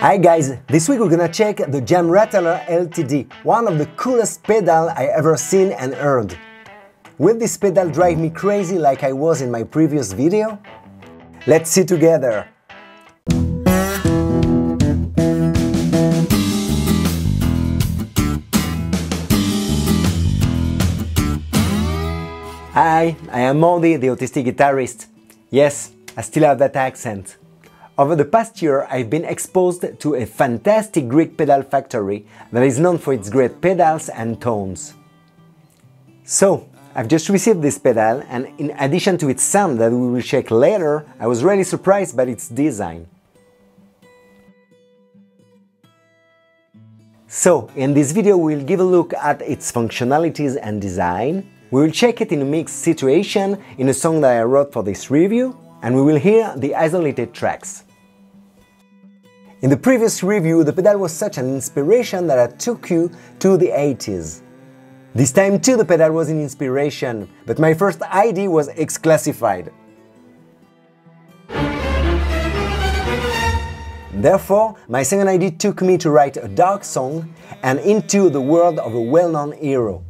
Hi guys, this week we're gonna check the Jam Rattler LTD, one of the coolest pedals I ever seen and heard. Will this pedal drive me crazy like I was in my previous video? Let's see together! Hi, I am Mordi, the Autistic Guitarist. Yes, I still have that accent. Over the past year, I've been exposed to a fantastic Greek pedal factory that is known for its great pedals and tones. So, I've just received this pedal, and in addition to its sound that we will check later, I was really surprised by its design. So, in this video we'll give a look at its functionalities and design, we will check it in a mixed situation in a song that I wrote for this review, and we will hear the isolated tracks. In the previous review, the pedal was such an inspiration that I took you to the 80s. This time too the pedal was an inspiration, but my first ID was X-classified. Therefore, my second ID took me to write a dark song and into the world of a well-known hero.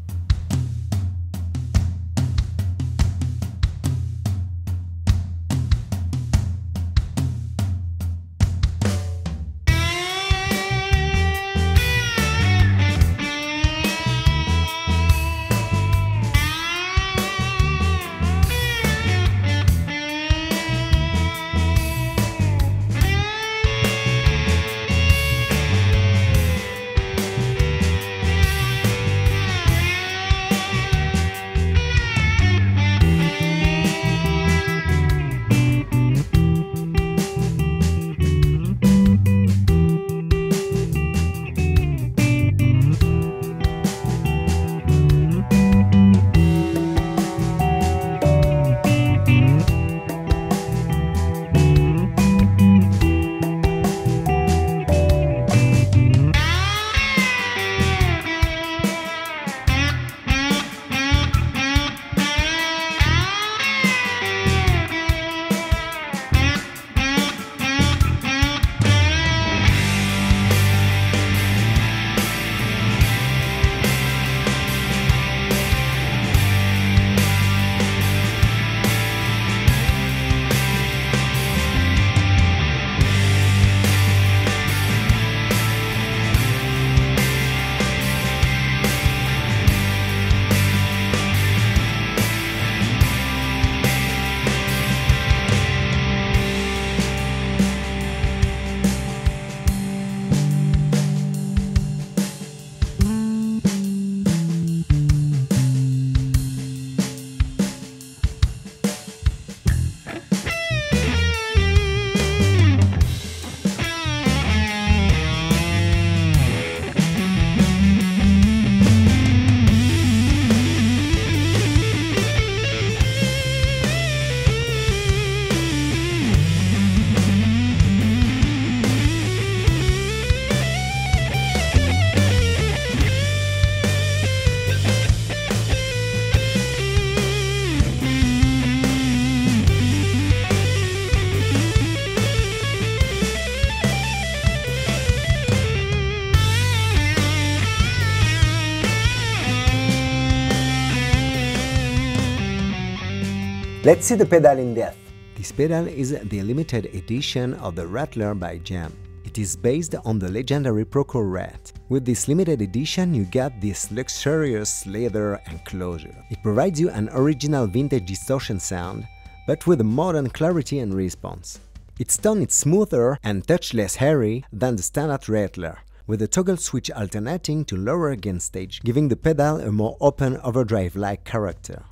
Let's see the pedal in depth. This pedal is the limited edition of the Rattler by Jam. It is based on the legendary ProCo Rat. With this limited edition you get this luxurious leather enclosure. It provides you an original vintage distortion sound, but with a modern clarity and response. Its tone is smoother and touch less hairy than the standard Rattler, with the toggle switch alternating to lower gain stage, giving the pedal a more open overdrive-like character.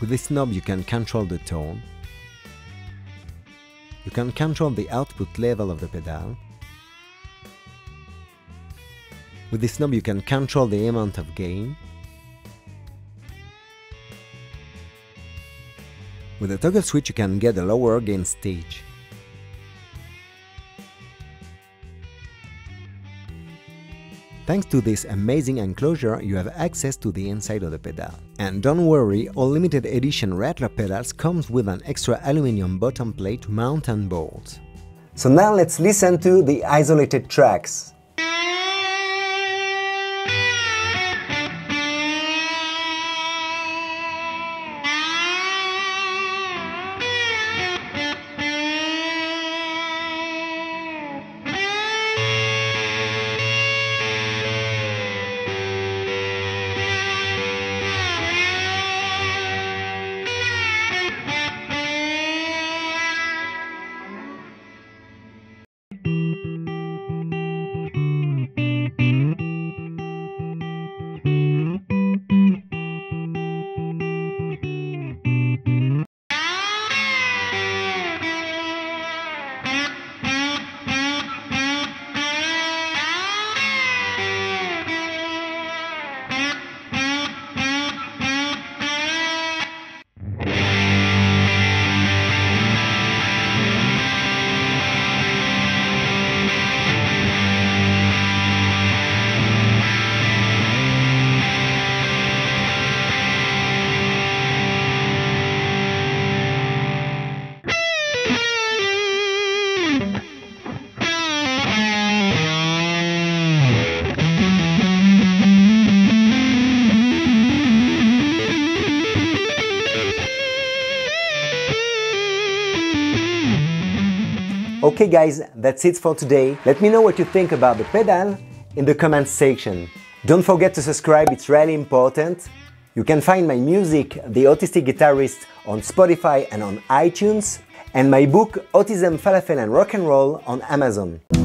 With this knob you can control the tone, you can control the output level of the pedal, with this knob you can control the amount of gain, with the toggle switch you can get a lower gain stage. Thanks to this amazing enclosure, you have access to the inside of the pedal. And don't worry, all limited edition Rattler pedals comes with an extra aluminum bottom plate to mount and bolt. So now let's listen to the isolated tracks. Okay guys, that's it for today. Let me know what you think about the pedal in the comments section. Don't forget to subscribe, it's really important. You can find my music, The Autistic Guitarist, on Spotify and on iTunes, and my book, Autism, Falafel, and Rock and Roll, on Amazon.